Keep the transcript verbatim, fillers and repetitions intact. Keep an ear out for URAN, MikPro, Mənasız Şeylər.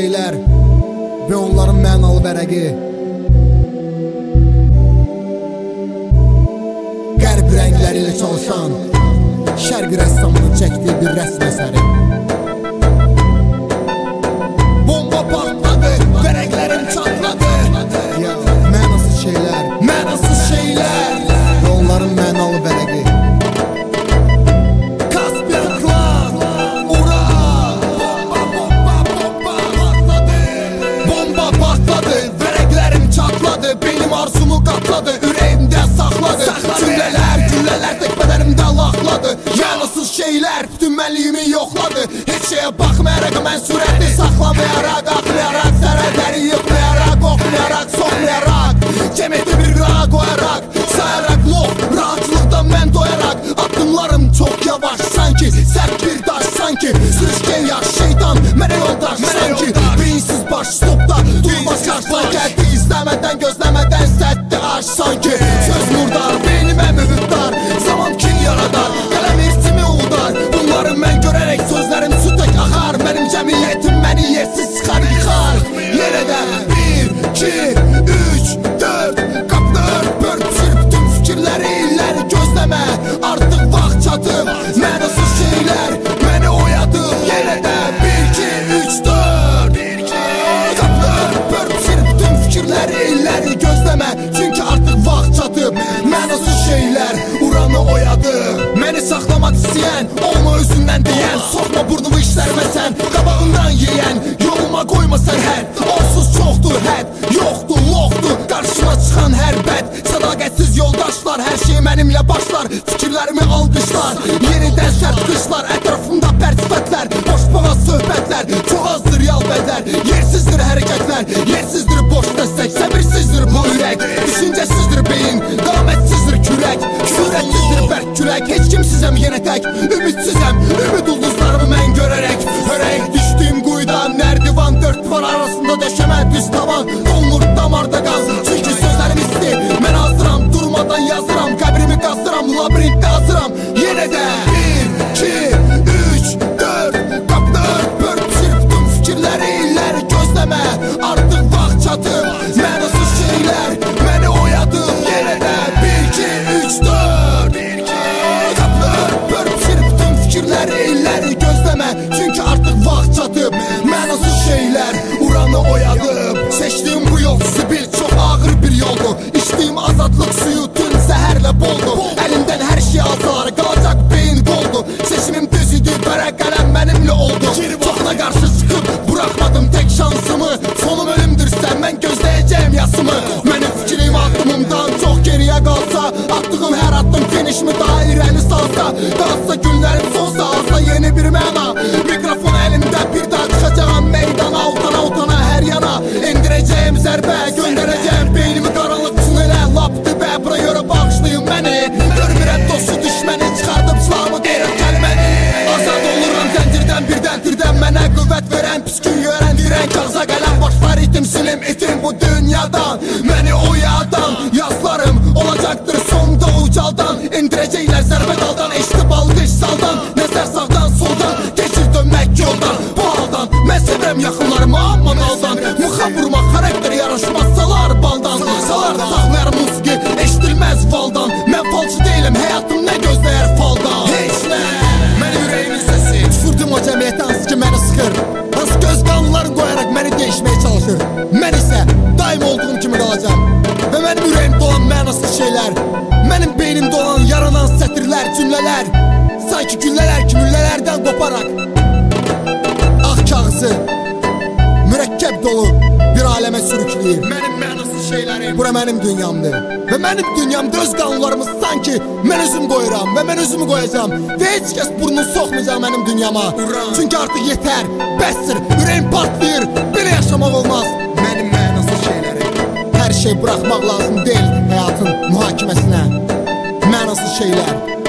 şeyler ve onların mənalı vərəqi. Qərb rəngləri ilə çalışan şərq rəssamının çəkdiyi bir rəsm əsəri. Bomba patladı, vərəqlərim çatladı. Mənasız şeylər, mənasız şeylər ve onların mənalı vərəqi. Şeyler bütün benliğimi yokladı. Hiç şeye bakmayarak ben sureti saklamayarak, aklayarak, seretleri yıklayarak, koklayarak, soklayarak, cemeti bir gıda koyarak, sayarak loh, rahatlıktan ben doyarak. Adımlarım çok yavaş sanki sert bir taş, sanki sürüşken yaş şeytan mene yoldaş, sanki beyinsiz baş stopta durmaz karşıla geldi, izlemeden gözlemeden setti aşk sanki. Söz murdar beynime mühüttar, zaman kin yaradar, sözlerim su tök akar, benim cemiyetim beni yersiz çıkar yıkar. Yereden bir, iki, üç, dört, kapını ört, bört, sür bütün fikirleri ileri gözleme, artık vaxt çatıb, mənasız şeyler beni oyadı. Yereden bir, iki, üç, dört, kapını ört, bört, sür bütün fikirleri ileri gözleme, çünkü artık vaxt çatıb, mənasız şeyler uranı oyadı. Məni saxlamaq istəyən, olma özündən deyən, soxma burnumu işlərmə sən, qabağından yeyən, yoluma qoyma sən hədd. Onsuz çoxdur hədd, yoxdur loxdur, qarşıma çıxan hər bəd. Sədaqətsiz yoldaşlar, hər şey mənimlə başlar, fikirlərimi alqışlar, yenidən sərt qışlar, ətrafımda pərsifətlər, boşbağa söhbətlər, çox azdır yal bədlər, yersizdir hərəkətlər, yersizdir boş dəstək, səbirsizdir bu ürək, düşüncəsizdir beyin, qametsizdir kürək, kürəksizdir bərk külək. Heç kimsizəm yenə tək, ümitsizəm, ümid ulduzlarımı mən görərək. Hörək düşdüyüm quyudan, nərdivan, dörd divar arasında döşəmə düz tavan, donur damarda qaz, çünki sözlərim isti, mən hazıram, durmadan yazıram, qəbrimi qazdıram, labirintdə hazıram. Yenə də bir, iki, üç, dörd, qapını ört, bört, çırptım fikirləri illəri gözləmə, artıq vaxt çatıb, mənasız şeylər məni oyadı. Yenə də bir, iki, üç, dörd, illəri gözləmə, çünki artıq vaxt çatıb, mənasız şeylər uranı oyadıb. Seçdiyim bu yol zibil, çox ağır bir yoldur, içdiyim azadlıq suyu tün zəhərlə boldur, əlimdən hər şey azar, qalacaq beyin qoldur, seçimim düz idi, bərə qələm mənimlə oldu. Çoxuna qarşı çıxıb, buraxmadım tək şansımı, sonum ölümdür sən, mən gözləyəcəyim yasımı. Mənim fikrim aklımdan çox geriyə qalsa, attığım hər addım finiş mi dairəni salsa, qalsa günlərim sonsa, yeni bir məna, mikrofon elimde bir daha çıxacağım meydana, utana utana her yana, indireceğim zərbə, göndereceğim beynimi karanlık tünelə, lap dibə, bura görə bağışlayın məni, görmürəm dostu düşməni, çıxardım silahımı qeyrət gəlməni. Azad oluram zəncirdən birdən, dirdən mənə qüvvət verən, püskün görən, dirən kağıza qələm, başlar itim, silim, itim bu dünyadan, məni oyadan, yazlarım olacaqdır sonda ucaldan, indirəcəklər zərbə daldan, eşitib alqış saldan, nəzər sağ sevəm yaxınlarımı amma naldan, mıxa vurma xarakter yaraşmaz, salar baldan, salar saxlayar musiqi, eşidilməz valdan, mən falçı deyiləm, həyatım nə gözləyər faldan. Heç nə, məni ürəyimin səsi, tüfürdüm o cəmiyyətə hansı ki məni sıxır, hansı göz qanlıları qoyaraq məni dəyişməyə çalışır, mən isə daim olduğum kimi qalacam və mənim ürəyimdə olan mənasız şeylər, mənim beynimdə olan yaranan sətirlər, cümlələr, sanki güllələr ki müllələrdən qoparaq, mürəkkəb dolu bir aləmə sürükləyir. Mənim mənasız şeylərim, bura mənim dünyamdır və mənim dünyamda öz qanunlarımız sanki mən özüm qoyuram və mən özümü qoyacam və heç kəs burnunu soxmayacaq mənim dünyama. Çünki artıq yetər, bəsdir, ürəyim partlayır, belə yaşamaq olmaz. Mənim mənasız şeylərim, hər şey buraxmaq lazım deyil həyatın mühakiməsinə. Mənasız şeylər